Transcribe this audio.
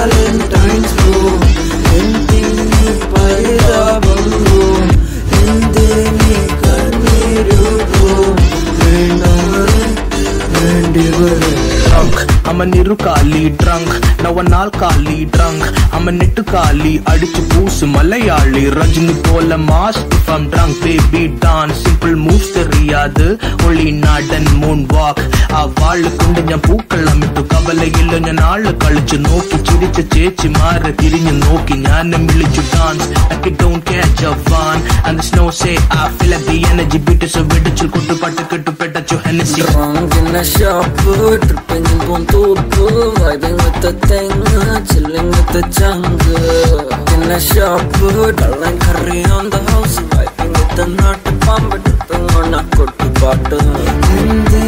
Valentine's Room. I'm a niru kali drunk, now a nal kali drunk. I'm a nittu kali adichu boosu malayali rajini pola mask. If I'm drunk, baby dance, simple moves theriyadu only nadan moonwalk. Aa vaalu kondu njan pookalam ittu kavalai illa njan aalu kalichu nokki chidichu chechi maara thirinju nokki njanam ilichu dance like I don't catch a van. And the snow say I feel like the energy beat so vidichu kottu pattukettu petachu Hennessy. Drunk in a Shaappu, tripping in Bonto. Vibing with the thing, chilling with the jungle. In a Shaappu, darling curry on the house. Vibing with the nut, pump, dripping on a good bottle.